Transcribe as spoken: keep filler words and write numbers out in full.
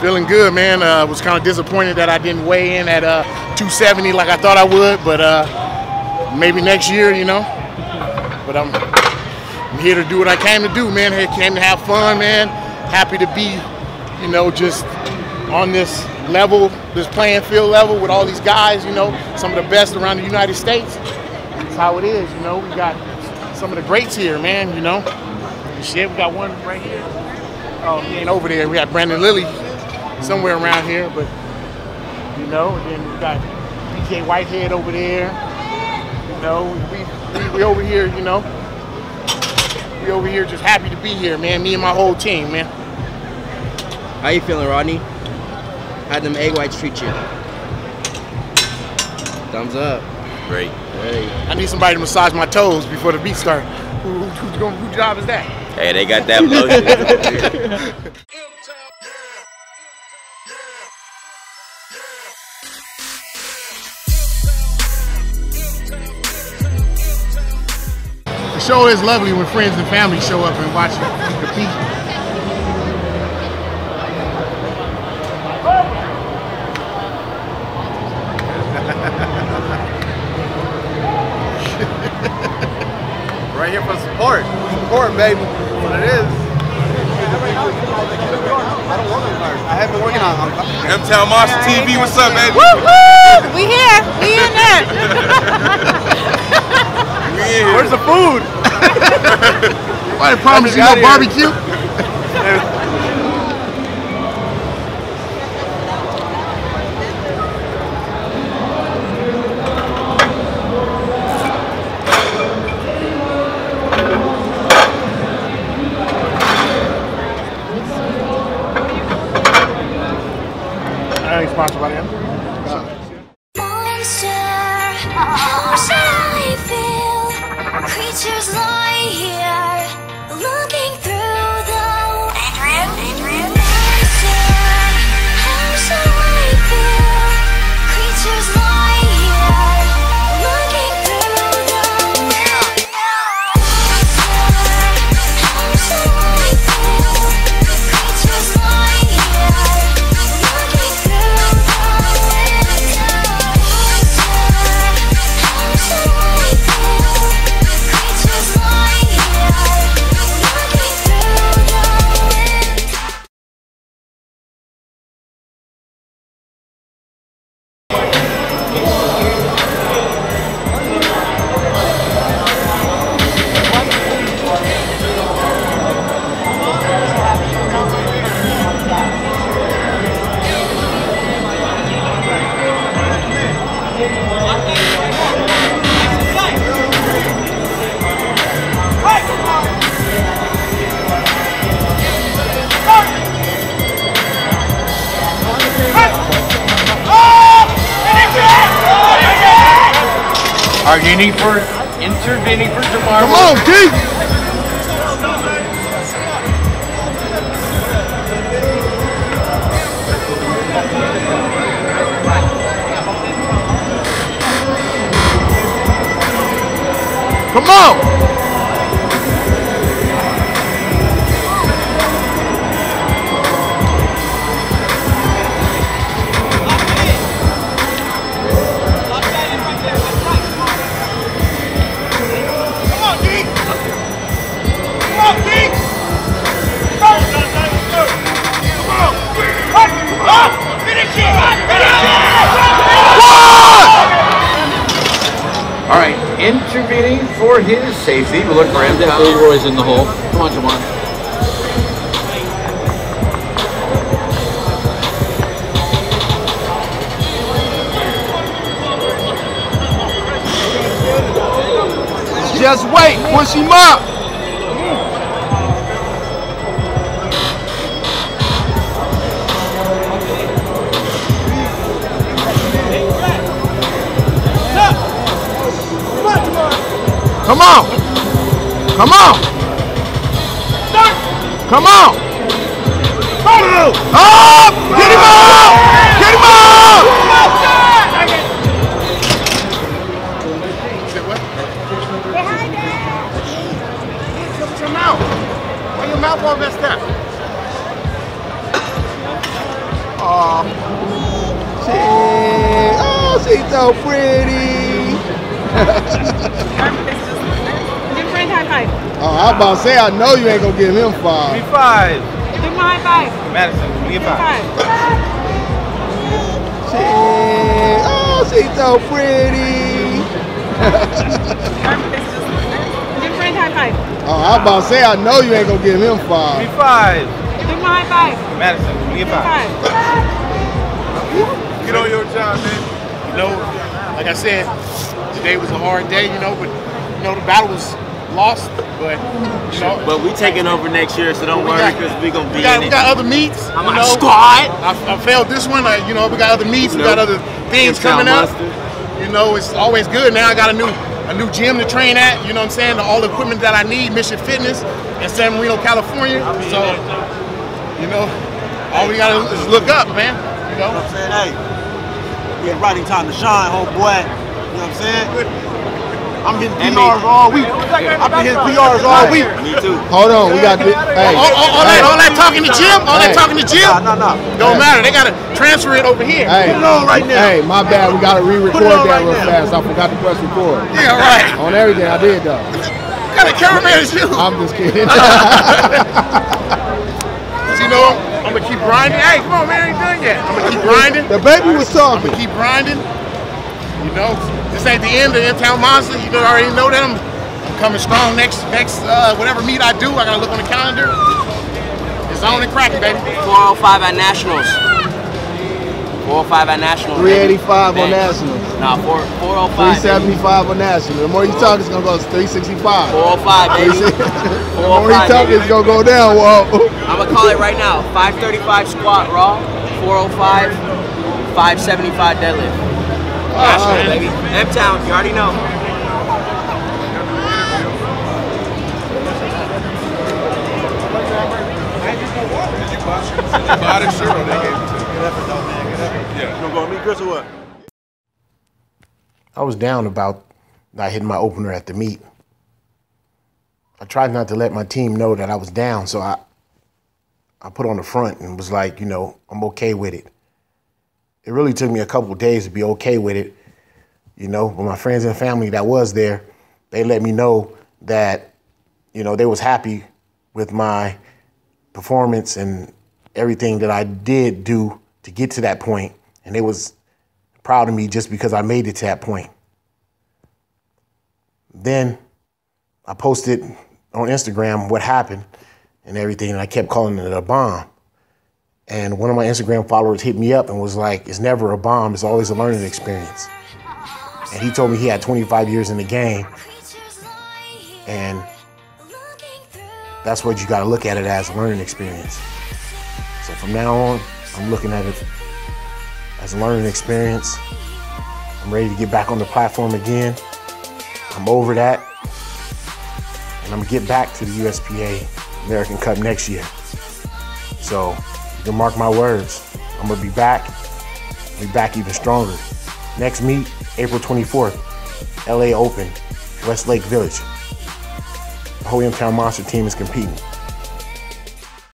Feeling good, man. I uh, was kind of disappointed that I didn't weigh in at uh, two seventy like I thought I would, but uh, maybe next year, you know. But I'm, I'm here to do what I came to do, man. I came to have fun, man. Happy to be, you know, just on this level, this playing field level with all these guys, you know, some of the best around the United States. That's how it is, you know. We got some of the greats here, man, you know. Shit, we got one right here. Oh, he ain't over there. We got Brandon Lilly somewhere around here, but, you know, and then we got B K Whitehead over there. You know, we, we, we over here, you know. We over here just happy to be here, man. Me and my whole team, man. How you feeling, Rodney? How'd them egg whites treat you? Thumbs up. Great. Hey. I need somebody to massage my toes before the beat starts. Who, who, who, who job is that? Hey, they got that lotion. The show is lovely when friends and family show up and watch you compete. Right here for support. Support, baby. That's what it is. I don't want to work. I have been working on it. M-Town Monster T V, what's up, baby? Woo woo! We here. We in there. We in here. Where's the food? I promise you no barbecue. Intervening for, intervening for tomorrow. Come on, Keith! Come on! Intervening for his safety. We look for him. Leroy's in the hole. Come on, Jamon. Just wait. Push him up. Come on! Come on! Start. Come on! Up! Oh, get him out! Get him out! Sit what? Behind it! Put your mouth. Why your mouth all messed up? Aw. She, oh, she's so pretty. Different high five. Oh, I was about to say, I know you ain't going to give him five. Give me five. Give him high five. Madison, give me a five. She, oh, she's so pretty. High five. Oh, I was about to say, I know you ain't going to give him five. Give me five. Give him a high five. Madison, give me a five. Get on your job, man. You know, like I said, today was a hard day, you know, but, you know, the battle was lost, but, you know. But we taking over next year, so don't we worry, because we're going to be got, in we it. We got other meets. I'm on a squad. I, I failed this one. Like, you know, we got other meets. Nope. We got other things coming up. You know, it's always good. Now I got a new... a new gym to train at, you know what I'm saying? All the equipment that I need, Mission Fitness in San Marino, California. So, you know, all we gotta is look up, man. You know, you know what I'm saying? Hey, we had writing time to shine, homeboy. You know what I'm saying? I'm hitting P Rs all week. I've been hitting P Rs all week. Me too. Hold on, we got to, hey. All, all, all, hey. That, all that talking to Jim, all hey. that talking to Jim. No, no, no. Don't hey. matter, they gotta transfer it over here. Hey. Put it on right now. Hey, my bad. We gotta re-record that right real now. fast. I forgot to press record. Yeah, right. On everything I did though. What kind of cameraman is you? I'm just kidding. But you know, I'm gonna keep grinding. Hey, come on, man, I ain't done yet. I'm gonna keep grinding. The baby was talking. I'm gonna keep grinding. You know, this ain't the end of M-Town Monster. You know, I already know that I'm coming strong next next uh, whatever meet I do. I gotta look on the calendar. It's on and cracking, baby. four oh five at Nationals. four oh five at National. three eighty-five on National. Nah, four oh five. three seventy-five on National. The more you talk, it's gonna go to three sixty-five. four oh five, baby. The more you talk, it's gonna go down. Whoa. I'm gonna call it right now. five thirty-five squat raw. four oh five. five seventy-five deadlift. National, right, baby. M-Town, you already know. Did you buy? Did you buy the shirt or they gave it to you? Good effort, though, man. I was down about not hitting my opener at the meet. I tried not to let my team know that I was down, so I I put on the front and was like, you know, I'm okay with it. It really took me a couple of days to be okay with it, you know, but my friends and family that was there, they let me know that, you know, they was happy with my performance and everything that I did do to get to that point, and they was proud of me just because I made it to that point. Then I posted on Instagram what happened and everything, and I kept calling it a bomb. And one of my Instagram followers hit me up and was like, it's never a bomb, it's always a learning experience. And he told me he had twenty-five years in the game, and that's what you gotta look at it as, a learning experience. So from now on, I'm looking at it as a learning experience. I'm ready to get back on the platform again. I'm over that. And I'm gonna get back to the U S P A American Cup next year. So you can mark my words. I'm gonna be back, I'll be back even stronger. Next meet, April twenty-fourth, L A Open, Westlake Village. The whole M-Town Monster team is competing.